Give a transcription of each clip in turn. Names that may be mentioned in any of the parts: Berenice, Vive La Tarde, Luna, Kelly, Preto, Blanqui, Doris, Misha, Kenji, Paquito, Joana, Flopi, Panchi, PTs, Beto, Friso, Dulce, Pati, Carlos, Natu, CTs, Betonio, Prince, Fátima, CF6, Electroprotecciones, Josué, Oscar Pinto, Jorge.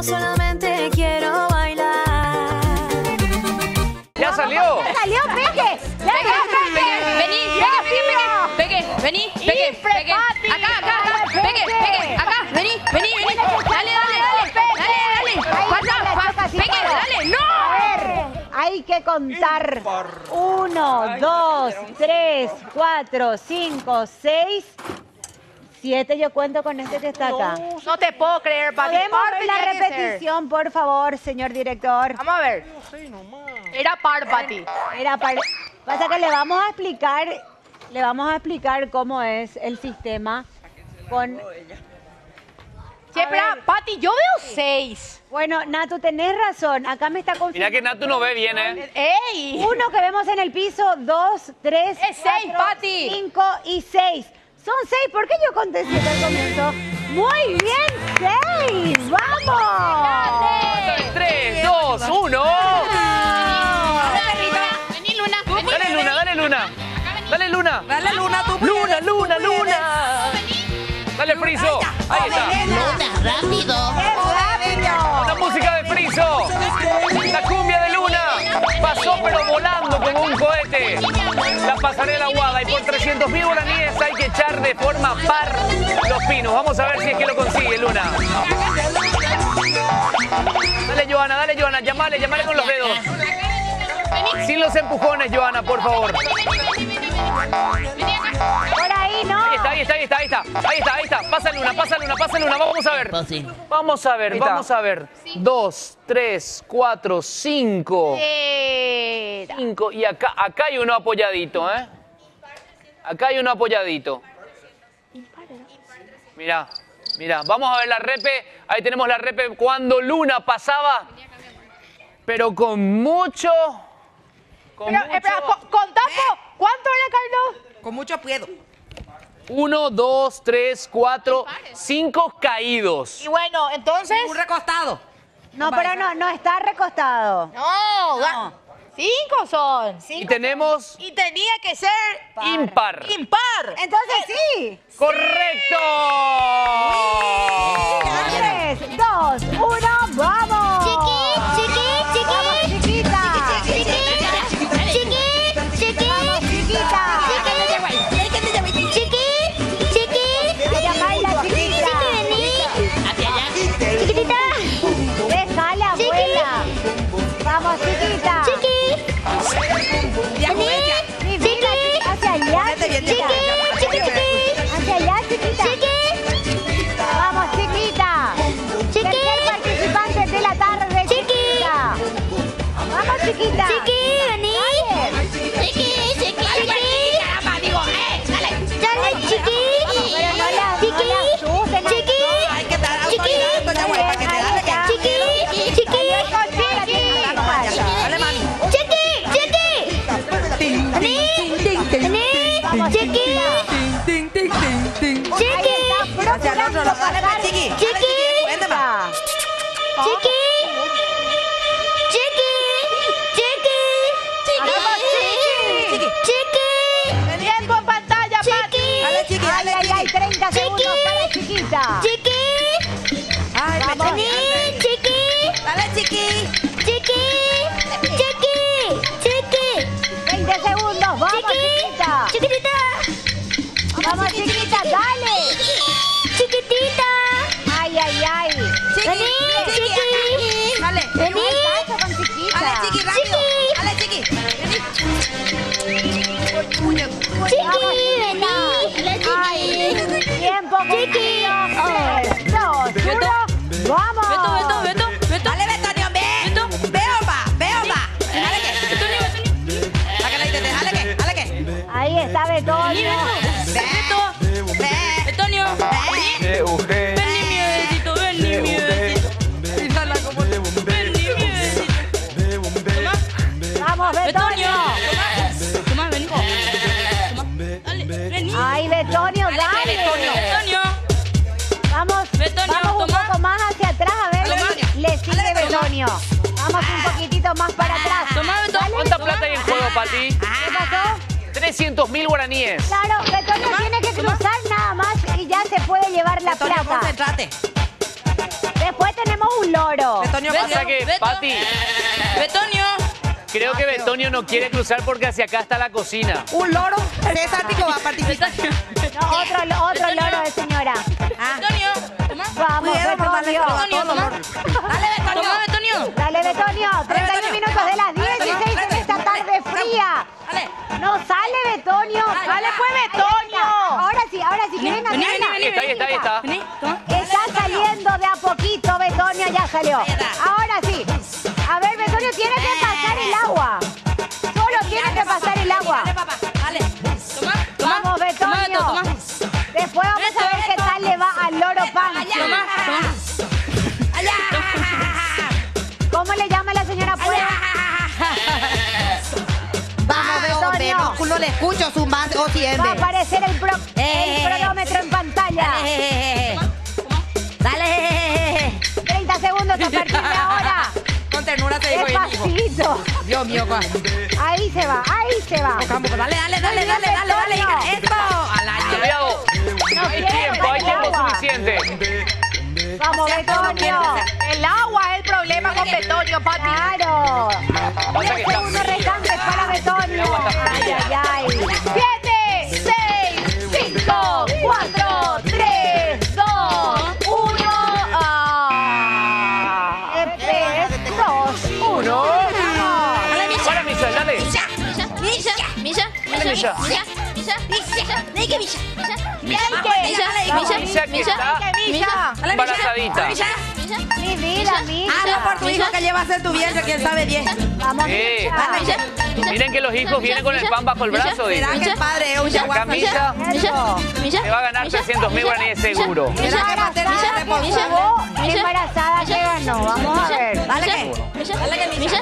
yo solamente quiero bailar. ¡Ya salió! ¡Salió, pegue! ¡Ya pegué! ¡Vení, pegue! ¡Vení, pegue! ¡Pegue! ¡Acá, acá, acá! ¡Pegue, pegue! ¡Acá! ¡Vení, vení, vení! ¡Dale, dale, dale! ¡Dale, dale! ¡Pasa, pegue! ¡Dale! ¡No! Hay que contar. 1, 2, 3, 4, 5, 6... 7, yo cuento con este que está acá. No te puedo creer, Pati. ¿Podemos ver la repetición, por favor, señor director? Vamos a ver. No sé, nomás. Era par, Pati. Era par. Pasa que le vamos a explicar cómo es el sistema con... Sí, espera, Pati, yo veo 6. Bueno, Natu, tenés razón. Acá me está confirmando. Mira que Natu no ve bien, ¿eh? ¡Ey! 1 que vemos en el piso, 2, 3, 4, 5 y 6. Son 6, ¿por qué yo conté 7 al comienzo? ¡Muy bien, 6! ¡Vamos! 3, 2, 1. Vení, Luna. Dale, Luna, dale, Luna. Dale, Luna. Dale, Luna, tú. Luna, Luna, Luna. Dale, Friso. Ahí está. Luna, rápido. ¡Qué rápido! La música de Friso. La cumbia de Luna. Pasó pero volando como un cohete. La pasarela aguada y por 300.000 guaraníes hay que echar de forma par los pinos. Vamos a ver si es que lo consigue, Luna. Dale, Joana, dale, Joana. Llamale, llamale con los dedos. Sin los empujones, Joana, por favor. Por ahí, no. Ahí está. Pasa Luna. Vamos a ver. Vamos a ver. 2, 3, 4, 5. 5. Y acá hay uno apoyadito, ¿eh? Acá hay uno apoyadito. Mirá. Vamos a ver la repe. Ahí tenemos la repe cuando Luna pasaba. Pero con mucho... Con tapo. ¿Cuánto era, Carlos? Con mucho apiedo. 1, 2, 3, 4, 5 caídos. Y bueno, entonces... Un recostado. No, pero no está recostado. No. 5 son. 5 y tenemos... Y tenía que ser... Impar. Impar. Entonces sí. ¡Correcto! 3, 2, 1, ¡vamos! Tiempo en pantalla, Pati. Dale, Chiqui. Dale, Chiqui. Ay, 30 segundos para Chiquita. Chiqui. Ay, vení, Chiqui. Dale, Chiqui. Chiqui. Chiqui. 20 segundos. Vamos, Chiquita. Chiquitita. Vamos, Chiquita. Dale. Chiquitita. Ay. Vení, Chiqui. Dale. Vení. Dale, Chiqui, rápido. Dale, Chiqui. Chiqui, vení. Ay, tiempo Chiqui. 3, 2, 1. Vamos. Beto. Dale, Betonio, ve. Beto. Veo va. Dale que. Betonio. Ahí está Betonio. Betonio. Ven mi bebecito. Vamos, Betonio. ¡Ay, Betonio, dale! ¡Betonio! Vamos, Betonio, vamos un poco más hacia atrás, a ver. Le sigue Betonio. Vamos un poquitito más para atrás. Tomá, Betonio. ¿Cuánta plata hay en juego, Pati? ¿Qué pasó? 300.000 guaraníes. Claro, Betonio tiene que cruzar nada más y ya se puede llevar la plata. Betonio, concentrate. Después tenemos un loro. oro. Betonio, pasa que, Pati. Betonio. Creo que Betonio no quiere cruzar porque hacia acá está la cocina. Un loro estático va a participar. No, otro loro de señora. Betonio, toma. Vamos, Betonio. Dale, Betonio. Dale, Betonio. 31 minutos de las 10 y 6 en esta tarde fría. No sale, Betonio. Dale, pues, Betonio. Ahora sí, quieren hacerla. Ahí está. Está saliendo de a poquito, Betonio, ya salió. Ahora sí. A ver, Betonio, tiene que pasar el agua. Solo tiene que pasar el agua. Dale, papá, dale. Toma. Vamos, Betonio. Toma. Después vamos a ver qué tal le va al loro Panchi. ¿Cómo le llama la señora Puebla? Vamos, Betonio. Le escucho su más o tiende. Va a aparecer el cronómetro en pantalla. Dale. 30 segundos a partir de ahora. Ternura te digo despacito. Dios mío, guau. Ahí se va. Dale. Esto. A la llave. Hay tiempo suficiente. Vamos, Betonio. El agua es el problema con Betonio, Pati. Claro. 10 segundos restantes para Betonio. Ay. 7, 6, 5, 4, 3, 2, 1. Misha. Hazlo por tu hijo que lleva a ser tu viejo, que él sabe bien. Vamos, Misha. Miren que los hijos vienen con el pan bajo el brazo. Mirá que el padre es un yaguazo. Misha. Te va a ganar 300.000 guaraníes seguro. Misha, que maternidad, por favor. Embarazada que ganó. Vamos a ver. Dale que Misha.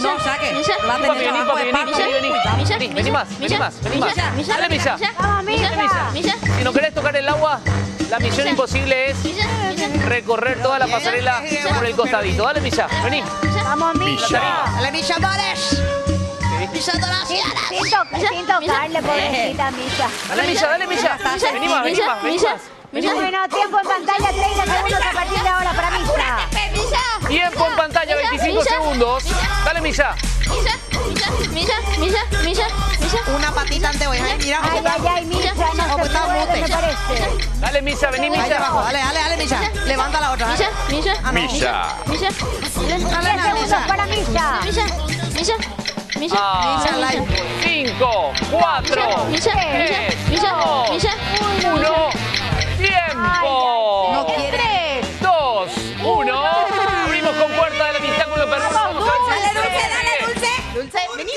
No, saque. Vení más. Dale, Misha. Si no querés tocar el agua, la misión imposible es recorrer toda la pasarela por el costadito. Dale, Misha. Vení. Vamos, Misha. Dale, Misha, Doris. Misha, Doris. Sin tocarle, pobrecita, Misha. Dale, Misha. Vení más. Bueno, tiempo en pantalla, 30 segundos a partir de ahora para Misha. Tiempo en pantalla, 25 segundos. Dale, Misha. Misha. Una patita ante hoy. Mira. Ay, Misha. Dale, Misha, vení, Misha. Dale, Misha. Levanta la otra. Misha. Para Misha. Misha. 5, 4, 3, 2, 1. ¡Tiempo! 3, 2, 1. Abrimos con puerta de la amistad con los perros. Dale, Dulce. Vení.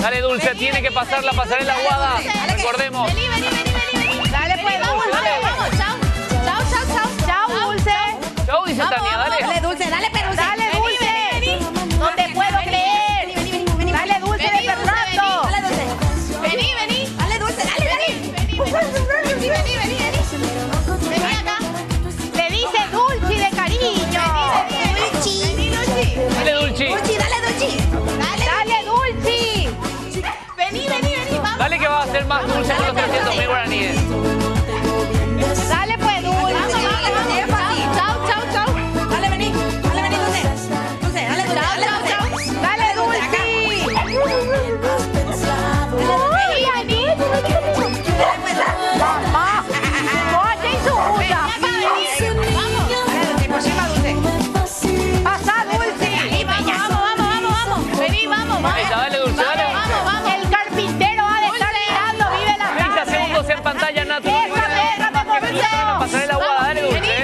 Dale, Dulce. Tiene que pasar la pasarela aguada. Recordemos. Vení. Dale, pues, vamos. Chao, Dulce. Chao, dice Tania. Dale, Dulce. Dale, Dulce. No te puedo creer. Vení. Dale, Dulce, de Fernando. Vení. Vení acá. Le dice Dulce de cariño. Vení, Dulce. Dale, Dulce. Vení. Vamos. Dale que va a ser más dulce que los 300.000 guaraníes. Dale, pues, Dulce. Vamos. Chau. Dale, vení, Dulce. Dale, Dulce. Mamá, coche y su puta. Vamos. Pasá, Dulce. Vamos. Vení, vamos. Dale, Dulce. El carpintero va a estar mirando, vive la tarde. 30 segundos en pantalla, Natu. Déjame, agua, dale, Dulce. Vení.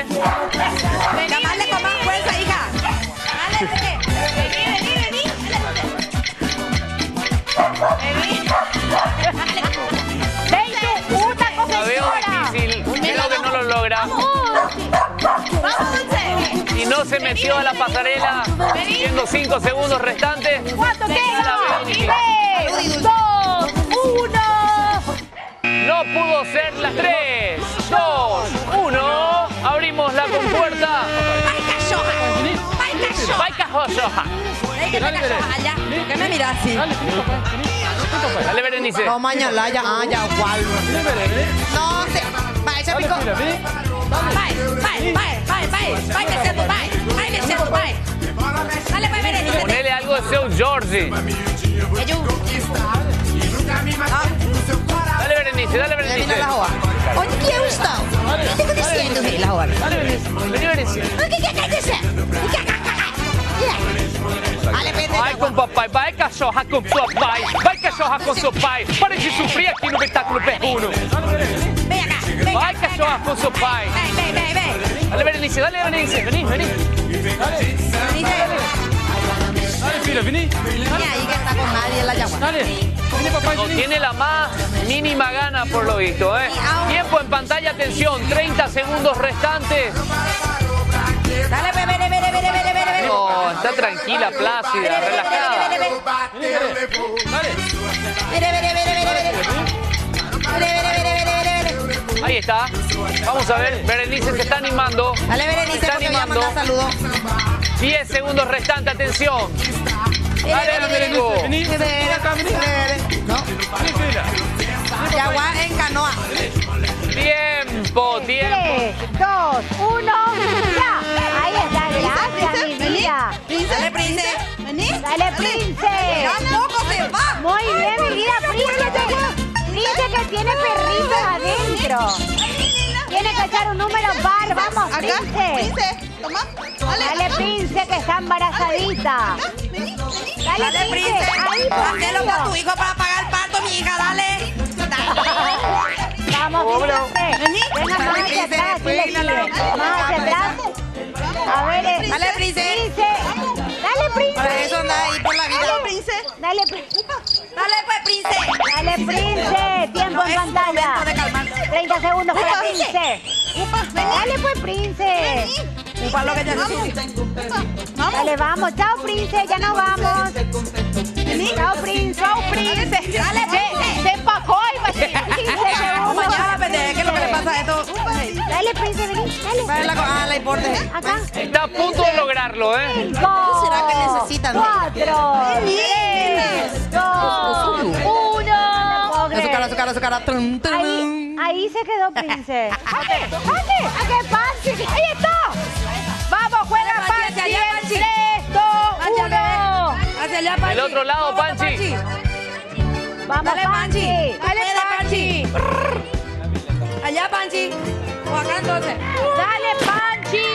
Con más fuerza, hija. Dale, Dulce. Logra. Vamos, y no se metió a la pasarela. Teniendo 5 segundos restantes. ¿Cuánto queda? 3, 2, 1. No pudo ser las 3, 2, 1. Abrimos la compuerta. ¡Paika Joja! ¿Qué me miras así? Dale, Berenice. No, mañana ya, cual. No, se... Vai, vai, vai, vai. Jorge. Dale, Berenice, dale, Berenice. Onde eu estou? O que está acontecendo, Rei Lahor? Dale, Berenice. O que está acontecendo? Vai com o papai, vai cachorra com sua pai. Vai cachorra com seu pai. Para de sofrer aqui no Espetáculo Perruno. Vai cachorra com seu pai. Dale, Berenice, vení. Dale. Dale, mira, vení. Dale. Ahí que está con nadie en la yagua. Dale. Vení, papá, vení. No tiene la más mínima gana, por lo visto, ¿eh? Tiempo en pantalla, atención, 30 segundos restantes. Dale, bebé. No, está tranquila, plácida, relajada. Dale. Ahí está. Vamos a ver, Berenice se está animando. Dale, Berenice, se está animando. 10 segundos restantes, atención. Dale, Berenice, vení. No. Yaguá en canoa. Tiempo, 3, 2, 1. Ya. Ahí está, gracias, mi vida. Dale, Prince. Vení. Dale, Prince. Tampoco se va. Muy bien, mi vida, Prince. Dice que tiene perritos adentro. Tiene que echar un número par, vamos, Prince. Toma. Dale, Prince, que está embarazadita. Dale, Prince. Hazlo con tu hijo para pagar el parto, mi hija, dale. Vamos, Prince. Venga, más hacia atrás, más hacia atrás. A ver, dale, Prince. Dale, Prince. Para eso anda ahí por la vida. Dale, Prince. Dale, pues, Prince. Dale, Prince. Tiempo en pantalla. 30 segundos para Prince. Dale, pues, Prince. Lo que ya vamos. Dale, vamos. Chao, Prince. Ya nos vamos. Chao, Prince. Chao, Prince. Dale, Prince. Se empacó y me vamos allá, pendeja. ¿Qué es lo que le pasa a esto? Dale, Prince, vení. Dale. Ah, la importe. Acá. Está a punto de lograrlo, ¿eh? 5. ¿Será que necesitan? 4, 3, 2, 1. Su cara. Ahí se quedó, Prince. ¡Jaque! ¡Panchi! ¡Ahí está! ¡Vamos, juega, Panchi! ¡En 3, 2, 1! ¡Hacia allá, Panchi! ¡Del otro lado, Panchi! ¡Vamos, Panchi! ¡Dale, Panchi! ¡Allá, Panchi! ¡O acá, entonces! ¡Dale, Panchi!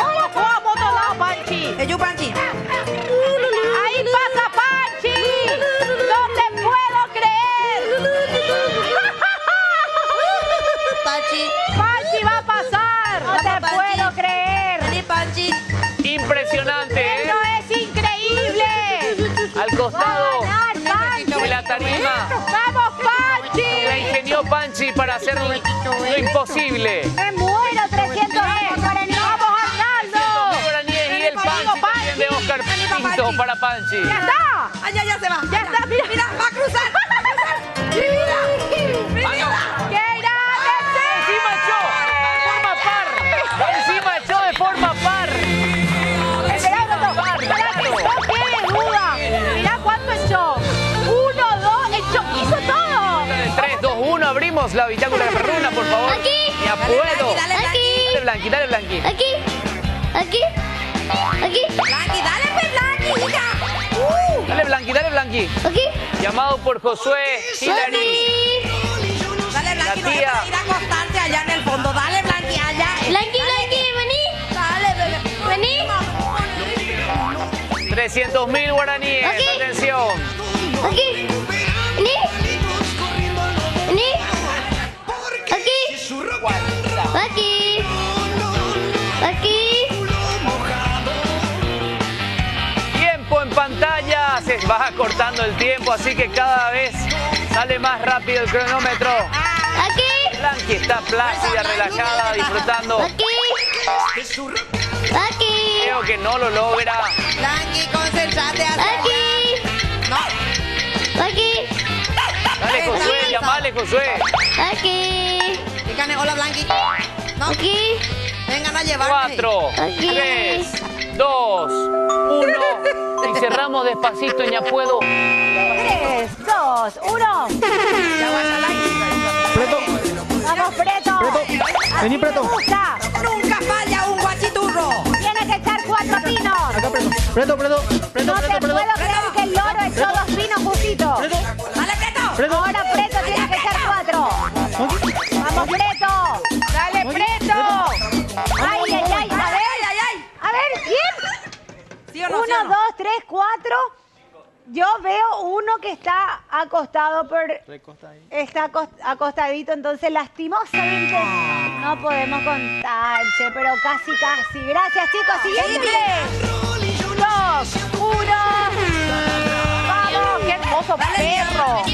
¡Hola, vamos, otro lado, Panchi! ¡Eyu, Panchi! ¡Ahí pasa, Panchi! ¡No te puedo creer! ¡Panchi va a pasar! ¡No te puedo creer! ¡Vení, Panchi! ¡Impresionante! ¡Esto es increíble! Al costado de la tarima. ¡Vamos, Panchi! La ingenió Panchi para hacer lo imposible. ¡Me muero! 300 es. ¡Vamos, Arnaldo! Y el Panchi de Oscar Pinto para Panchi. ¡Ya está! ¡Ay, ya se va! ¡Ya está! ¡Mira! ¡Va a cruzar! ¡Mira! ¡Mira! Forma par. Espera, no tiene duda. Mirá cuánto echó. 1, 2, hizo todo. 3, 2, 1, abrimos la bitácora de Perruna, por favor. Aquí. Ya puedo. Dale, Blanqui, dale, Blanqui. Aquí. Blanqui, dale, pues, Blanqui, hija. Dale, Blanqui, dale, Blanqui. Aquí. Llamado por Josué Hilary. Dale, Blanqui, no vas a ir a acostarte allá en el fondo. Dale, Blanqui, allá. Blanqui, vení. 300.000 guaraníes, okay. Atención. Aquí. Vení. Aquí. Tiempo en pantalla. Se va acortando el tiempo, así que cada vez sale más rápido el cronómetro. Aquí. Blanqui está plácida, relajada, disfrutando. Aquí. Creo que no lo logra. Blanqui, concéntrate. Aquí. No. Aquí. Dale, Josué, llamale, Josué. Aquí. Dígame, hola, Blanqui. No. Aquí. Vengan a llevarme. 4, 3, 2, 1. Y cerramos despacito, ya puedo. 3, 2, 1. Preto. Vamos, Preto. Vení, Preto. Nunca falla un guachiturro. Tienes que echar 4 pinos. Acá, Preto. No te puedo creer. 3, 4. Yo veo uno que está acostado por... Está acostadito, entonces lastimosamente no podemos contar, pero casi, casi. Gracias, chicos. Siguiente. 2, 1. Vamos, qué hermoso perro.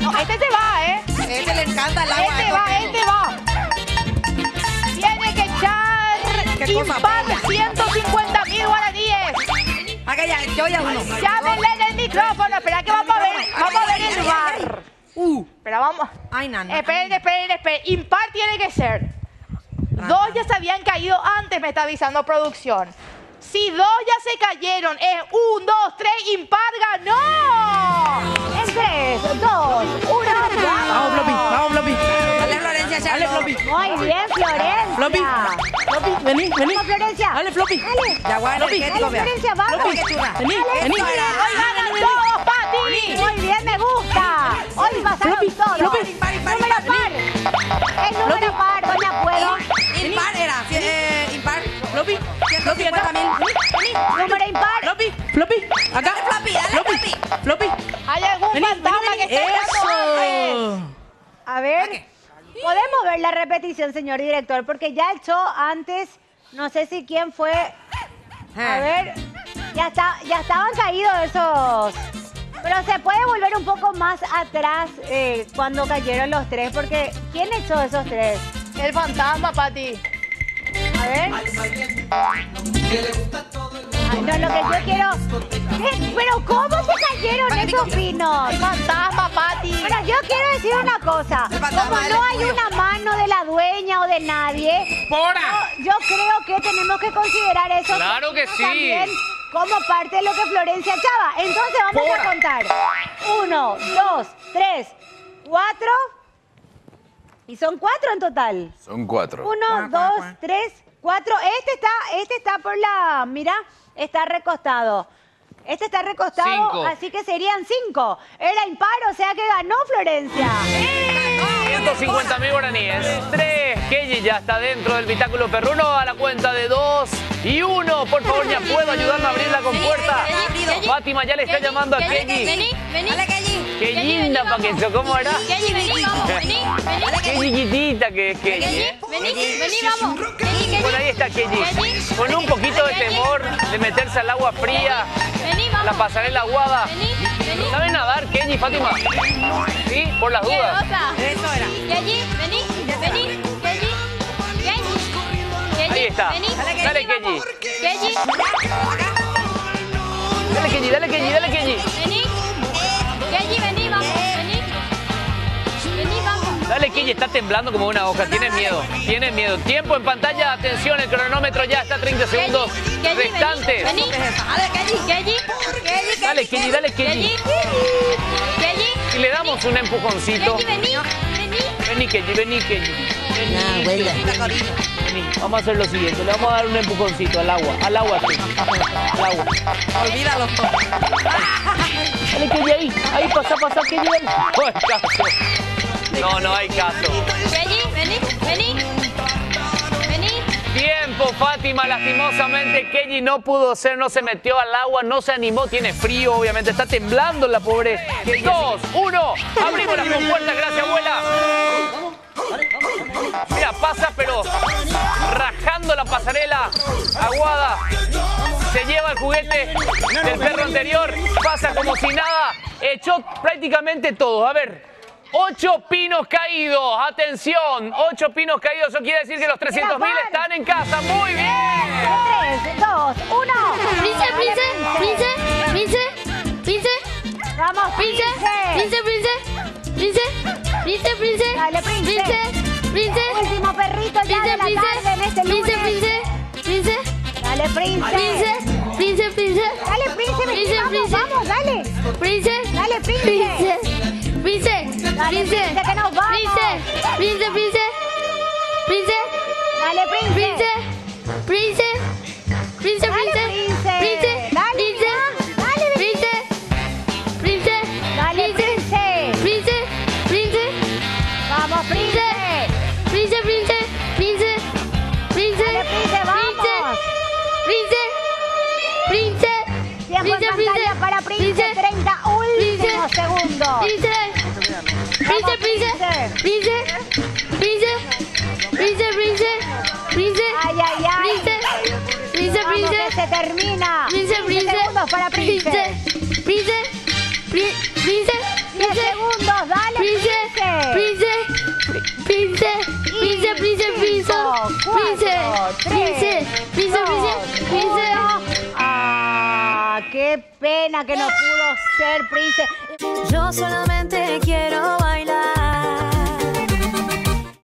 No, este se va, ¿eh? Este le encanta el agua. Este va. Tiene que echar impar 150.000 guaraníes. Acá ya, yo ya uno. Llámenle en el micrófono, espera que vamos a ver el bar. Pero vamos. Ay, nana. Esperen. Impar tiene que ser. Dos ya se habían caído antes, me está avisando producción. Si dos ya se cayeron, es 1, 2, 3, impar, ganó. En 3, 2, 1. Vamos, Flopi. Dale, Flopi. Muy bien, Florencia. Flopi, vení. Florencia. Dale, Flopi. Florencia, vamos. Vení. Hoy ganan todos, Pati. Muy bien, me gusta. Hoy pasaron todos. Número par. El número par, hoy ya puedo. Impar era. Impar. Flopi. 150.000. Número impar. Flopi. Acá. Flopi. Hay algún fantasma que está grabando. A ver. Podemos ver la repetición, señor director, porque ya el show antes, no sé si quién fue. A ver, ya estaban caídos esos. Pero se puede volver un poco más atrás cuando cayeron los tres, porque ¿quién echó esos tres? El fantasma, Pati. A ver. No, lo que yo quiero... ¿Pero cómo se cayeron esos pinos? El fantasma, Pati. Pero yo quiero decir una cosa. Como no hay una mano de la dueña o de nadie, yo creo que tenemos que considerar eso. Claro que sí. También como parte de lo que Florencia echaba. Entonces vamos a contar. 1, 2, 3, 4. Y son 4 en total. Son 4. 1, 2, 3, 4. Este está por la... Mira, está recostado. Este está recostado, 5. Así que serían 5. Era impar, o sea que ganó Florencia. ¡Sí! 150.000 guaraníes. 3. Kelly ya está dentro del bitáculo perruno a la cuenta de 2 y 1. Por favor, ya puedo ayudarme a abrir la compuerta. Fátima ya le está llamando a Kelly. Vení. Qué linda, Paquito, ¿cómo era? Vení. Qué chiquitita que es Kelly. Vení, vamos. Por ahí está Kelly. Con un poquito de temor de meterse al agua fría. La pasarela aguada. ¿Saben nadar, Kenji y Fátima? Sí, por las dudas. Eso era. Kenji. Ahí está. Dale, Kenji. Dale, Kenji. Kenji, vamos. Dale, Kenji, está temblando como una hoja. Tiene miedo. Tiempo en pantalla. Atención, el cronómetro ya está. 30 segundos restantes. Dale, Kenji. Y le damos un empujoncito. Vení, Kenji. Vamos a hacer lo siguiente. Le vamos a dar un empujoncito al agua. Al agua. Olvídalo todo. Dale, Kenji, ahí. Pasa, Kenji. No hay caso. Vení. Tiempo, Fátima. Lastimosamente, Kelly no pudo ser, no se metió al agua, no se animó, tiene frío, obviamente. Está temblando la pobre. 2, 1. Abrimos las compuertas, gracias, abuela. Mira, pasa, pero rajando la pasarela aguada. Se lleva el juguete del perro anterior. Pasa como si nada. Echó prácticamente todo. A ver. 8 pinos caídos, eso quiere decir que los 300.000 están en casa. Muy bien. 3, 2, 1. Prince. Vamos, Prince. Dale, Prince. Último perrito ya de la tarde en este lunes. Prince. Dale, Prince. Dale, Prince. Vamos, dale. Prince, que nos vamos. Prince. Dale, Prince. Dale, Prince. Vamos, Prince. Pena que no pudo ser, Prince. Yo solamente quiero bailar.